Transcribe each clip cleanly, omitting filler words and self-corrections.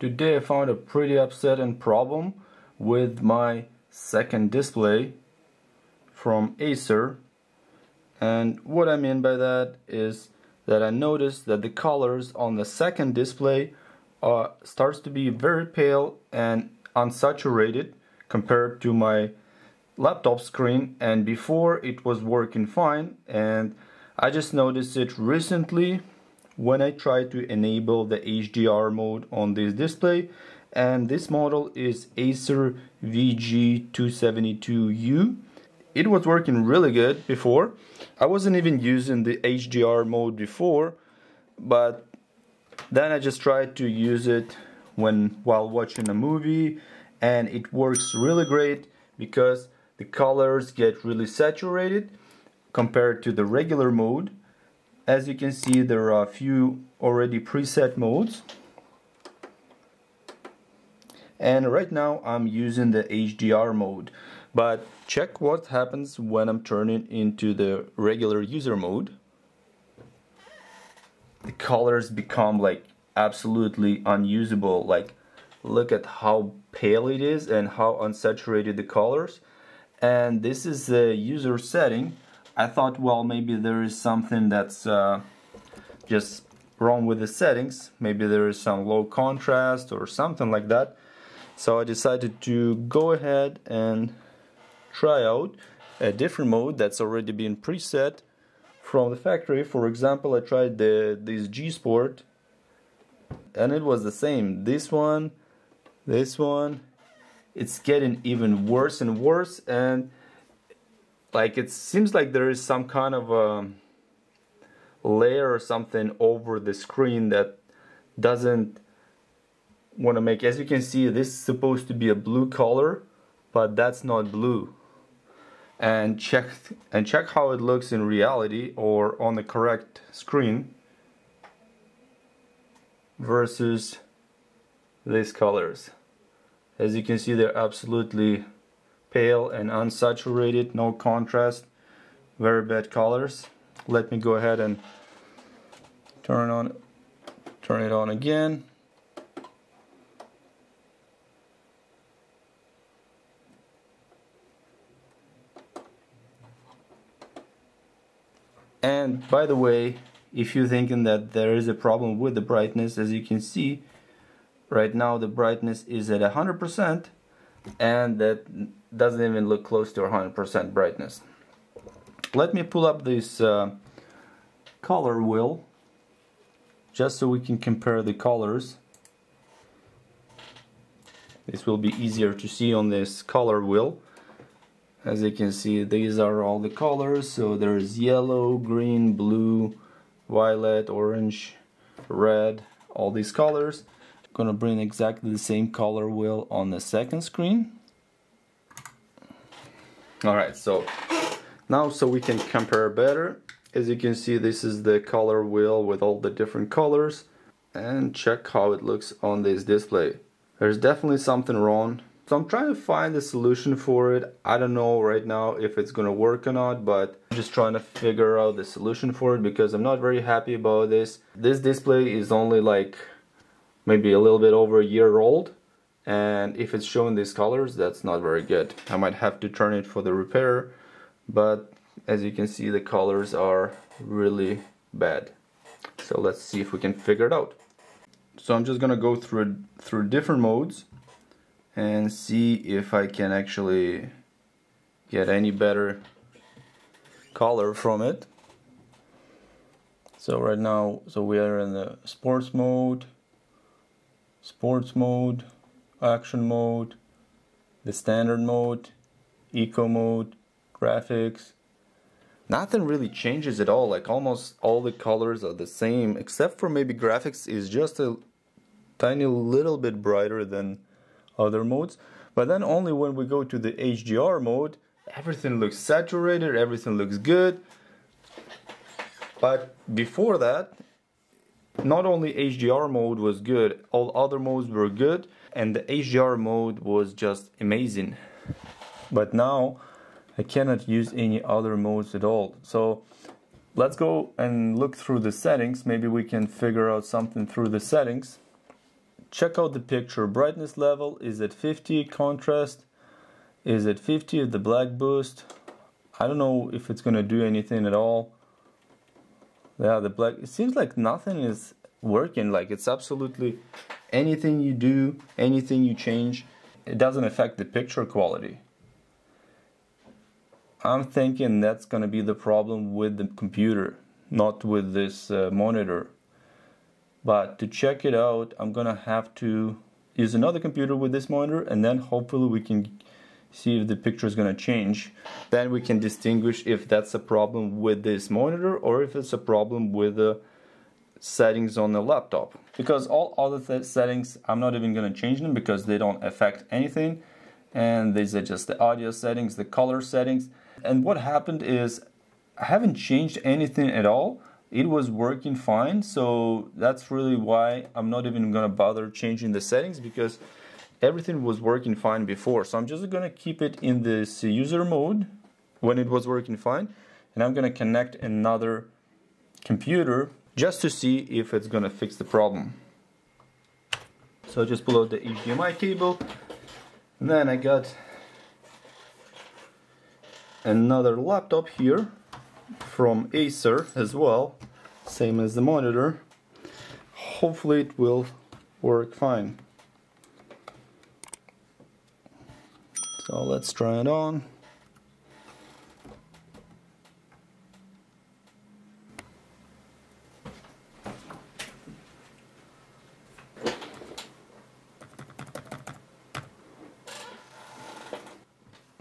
Today I found a pretty upsetting problem with my second display from Acer, and what I mean by that is that I noticed that the colors on the second display starts to be very pale and unsaturated compared to my laptop screen, and before it was working fine, and I just noticed it recently when I tried to enable the HDR mode on this display. And this model is Acer VG272U. It was working really good before. I wasn't even using the HDR mode before, but then I just tried to use it while watching a movie, and it works really great because the colors get really saturated compared to the regular mode. As you can see, there are a few already preset modes, and right now I'm using the HDR mode, but check what happens when I'm turning into the regular user mode. The colors become like absolutely unusable. Like, look at how pale it is and how unsaturated the colors. And this is the user setting. I thought, well, maybe there is something that's just wrong with the settings. Maybe there is some low contrast or something like that. So I decided to go ahead and try out a different mode that's already been preset from the factory. For example, I tried this G Sport, and it was the same. This one, it's getting even worse and worse, and like it seems like there is some kind of a layer or something over the screen that doesn't want to make. As you can see, this is supposed to be a blue color, but that's not blue. And check how it looks in reality or on the correct screen versus these colors. As you can see, they're absolutely pale and unsaturated, no contrast, very bad colors. Let me go ahead and turn it on again. And by the way, if you're thinking that there is a problem with the brightness, as you can see, right now the brightness is at 100%, and that doesn't even look close to 100% brightness. Let me pull up this color wheel, just so we can compare the colors. This will be easier to see on this color wheel. As you can see, these are all the colors. So there's yellow, green, blue, violet, orange, red, all these colors. I'm gonna bring exactly the same color wheel on the second screen. Alright, so now so we can compare better. As you can see, this is the color wheel with all the different colors. And check how it looks on this display. There's definitely something wrong. So I'm trying to find a solution for it. I don't know right now if it's gonna work or not, but I'm just trying to figure out the solution for it because I'm not very happy about this. This display is only like maybe a little bit over a year old, and if it's showing these colors, that's not very good. I might have to turn it for the repair, but as you can see, the colors are really bad. So let's see if we can figure it out. So I'm just gonna go through different modes and see if I can actually get any better color from it. So right now, so we are in the sports mode, action mode, the standard mode, eco mode, graphics. Nothing really changes at all, like almost all the colors are the same, except for maybe graphics is just a tiny little bit brighter than other modes. But then only when we go to the HDR mode, everything looks saturated, everything looks good. But before that, not only HDR mode was good, all other modes were good, and the HDR mode was just amazing. But now I cannot use any other modes at all. So let's go and look through the settings. Maybe we can figure out something through the settings. check out the picture. Brightness level is at 50, contrast is at 50, the black boost. I don't know if it's gonna do anything at all. Yeah, the black, it seems like nothing is working, like it's absolutely anything you do, anything you change, it doesn't affect the picture quality. I'm thinking that's gonna be the problem with the computer, not with this monitor. But to check it out, I'm gonna have to use another computer with this monitor, and then hopefully we can see if the picture is gonna change. Then we can distinguish if that's a problem with this monitor or if it's a problem with the settings on the laptop. Because all other settings, I'm not even gonna change them because they don't affect anything. And these are just the audio settings, the color settings. And what happened is I haven't changed anything at all. It was working fine, so that's really why I'm not even gonna bother changing the settings, because everything was working fine before. So I'm just gonna keep it in this user mode when it was working fine, and I'm gonna connect another computer just to see if it's gonna fix the problem. So I just pull out the HDMI cable, and then I got another laptop here from Acer as well, same as the monitor. Hopefully it will work fine. So let's try it on.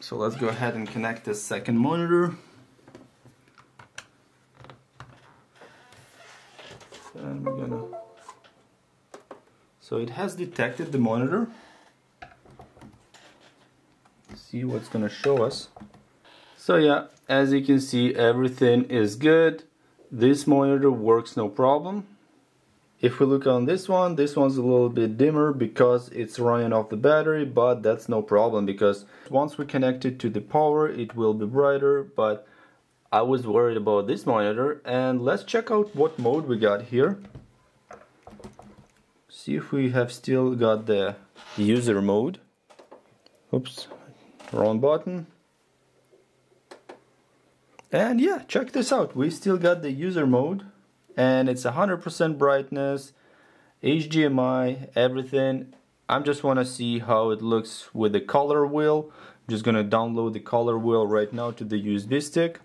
So let's go ahead and connect the second monitor. And we're gonna... So it has detected the monitor. See what's gonna show us. So yeah, as you can see, everything is good. This monitor works no problem. If we look on this one, this one's a little bit dimmer because it's running off the battery, but that's no problem because once we connect it to the power, it will be brighter. But I was worried about this monitor, and let's check out what mode we got here. See if we have still got the user mode. Oops, wrong button. And yeah, check this out. We still got the user mode. And it's 100% brightness, HDMI, everything. I just want to see how it looks with the color wheel. I'm just going to download the color wheel right now to the USB stick.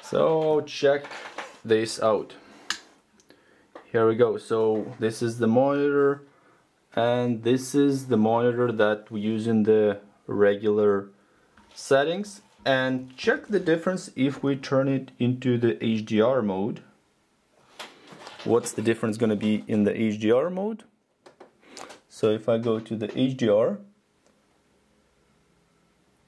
So check this out. Here we go. So this is the monitor, and this is the monitor that we use in the regular settings. And check the difference if we turn it into the HDR mode. What's the difference going to be in the HDR mode? So if I go to the HDR,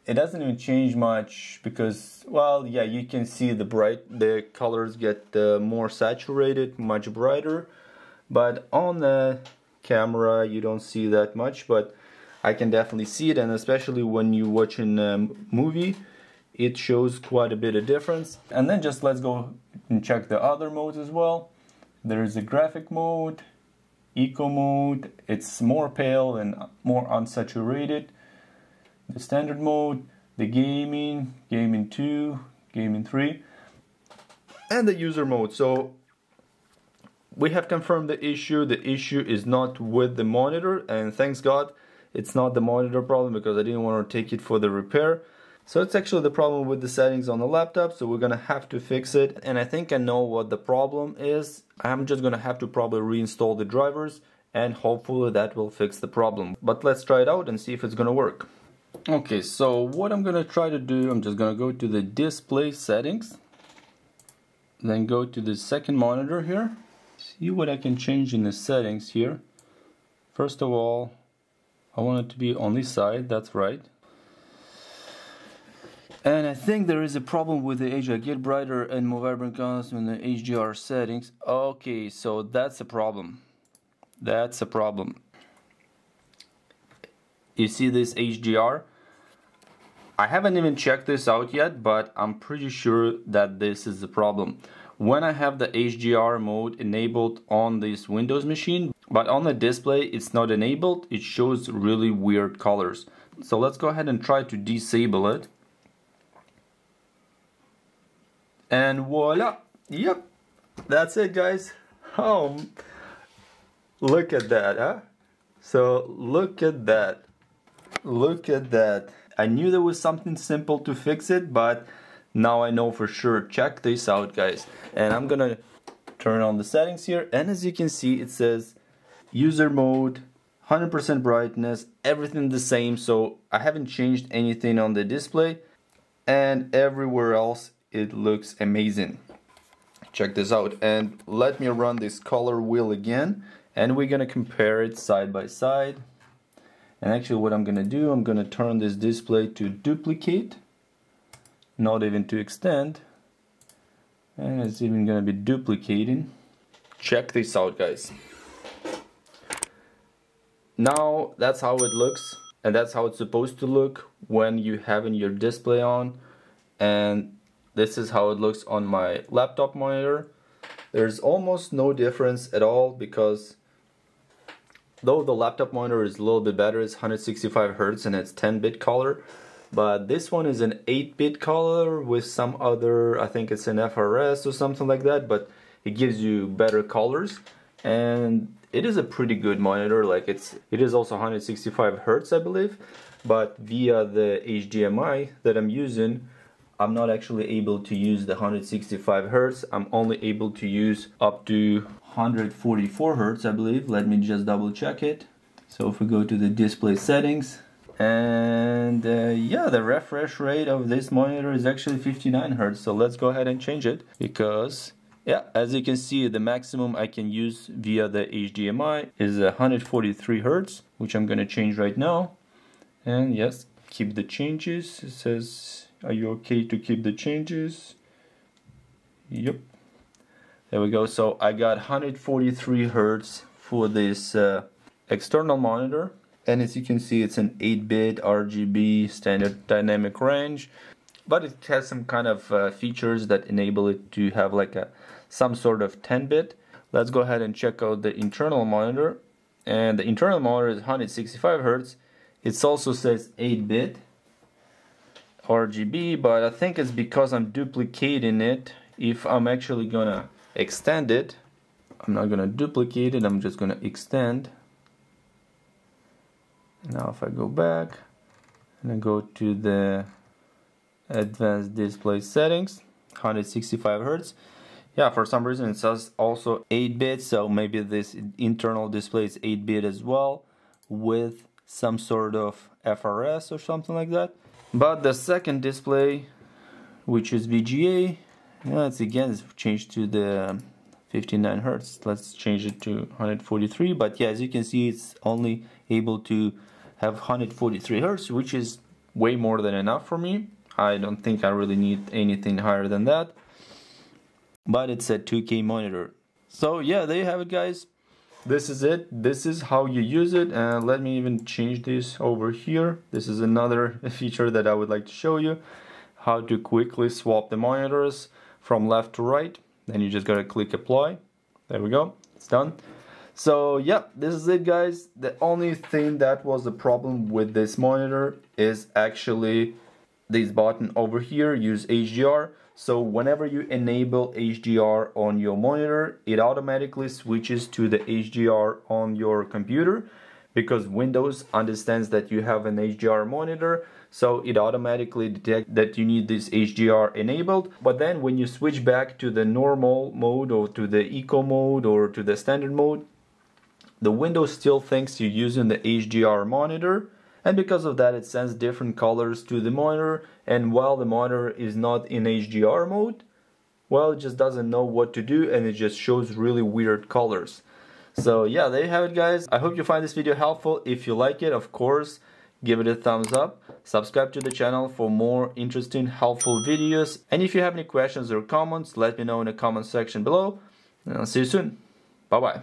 it doesn't even change much because, well, yeah, you can see the colors get more saturated, much brighter, but on the camera you don't see that much, but I can definitely see it, and especially when you're watching a movie, it shows quite a bit of difference. And then just let's go and check the other modes as well. There is a graphic mode, eco mode, it's more pale and more unsaturated. The standard mode, the gaming, gaming 2, gaming 3, and the user mode. So we have confirmed the issue. The issue is not with the monitor, and thanks God it's not the monitor problem because I didn't want to take it for the repair. So it's actually the problem with the settings on the laptop, so we're gonna have to fix it. And I think I know what the problem is. I'm just gonna have to probably reinstall the drivers, and hopefully that will fix the problem. But let's try it out and see if it's gonna work. Okay, so what I'm gonna try to do, I'm just gonna go to the display settings, then go to the second monitor here. See what I can change in the settings here. First of all, I want it to be on this side, that's right. And I think there is a problem with the HDR. Get brighter and more vibrant colors in the HDR settings. Okay, so that's a problem. That's a problem. You see this HDR? I haven't even checked this out yet, but I'm pretty sure that this is the problem. when I have the HDR mode enabled on this Windows machine, but on the display it's not enabled, it shows really weird colors. So let's go ahead and try to disable it. And voila! Yep, that's it, guys. Oh, look at that, huh? So look at that. Look at that. I knew there was something simple to fix it, but now I know for sure. Check this out, guys. And I'm gonna turn on the settings here, and as you can see, it says user mode, 100% brightness, everything the same. So I haven't changed anything on the display, and everywhere else it looks amazing. Check this out, and let me run this color wheel again, and we're gonna compare it side by side. And actually what I'm gonna do, I'm gonna turn this display to duplicate, not even to extend, and it's even gonna be duplicating. Check this out, guys. Now that's how it looks, and that's how it's supposed to look when you having your display on. And this is how it looks on my laptop monitor. There's almost no difference at all, because though the laptop monitor is a little bit better, it's 165 Hz and it's 10-bit color, but this one is an 8-bit color with some other, I think it's an FRS or something like that, but it gives you better colors, and it is a pretty good monitor. Like it is also 165 Hz, I believe, but via the HDMI that I'm using, I'm not actually able to use the 165 Hz. I'm only able to use up to 144 Hz, I believe. Let me just double check it. So if we go to the display settings, and yeah, the refresh rate of this monitor is actually 59 Hz. So let's go ahead and change it, because yeah, as you can see, the maximum I can use via the HDMI is 143 Hz, which I'm gonna change right now. And yes, keep the changes. It says, are you okay to keep the changes? Yep. There we go. So I got 143 Hz for this external monitor. And as you can see, it's an 8-bit RGB standard dynamic range. But it has some kind of features that enable it to have like some sort of 10-bit. Let's go ahead and check out the internal monitor. And the internal monitor is 165 Hz. It also says 8-bit RGB, but I think it's because I'm duplicating it. If I'm actually gonna extend it, I'm not gonna duplicate it, I'm just gonna extend. Now if I go back and I go to the advanced display settings, 165 Hz. Yeah, for some reason it says also 8-bit, so maybe this internal display is 8-bit as well, with some sort of FRS or something like that. But the second display, which is VGA, let's again change to the 59 Hz. Let's change it to 143. But yeah, as you can see, it's only able to have 143 Hz, which is way more than enough for me. I don't think I really need anything higher than that. But it's a 2K monitor. So yeah, there you have it, guys. This is it. This is how you use it. And let me even change this over here. This is another feature that I would like to show you, how to quickly swap the monitors from left to right. Then you just gotta click apply. There we go, it's done. So yeah, this is it, guys. The only thing that was the problem with this monitor is actually this button over here, use HDR. So whenever you enable HDR on your monitor, it automatically switches to the HDR on your computer, because Windows understands that you have an HDR monitor, so it automatically detects that you need this HDR enabled. But then when you switch back to the normal mode or to the eco mode or to the standard mode, the Windows still thinks you're using the HDR monitor. And because of that, it sends different colors to the monitor, and while the monitor is not in HDR mode, well, it just doesn't know what to do, and it just shows really weird colors. So yeah, there you have it, guys. I hope you find this video helpful. If you like it, of course, give it a thumbs up, subscribe to the channel for more interesting, helpful videos, and if you have any questions or comments, let me know in the comment section below, and I'll see you soon. Bye bye.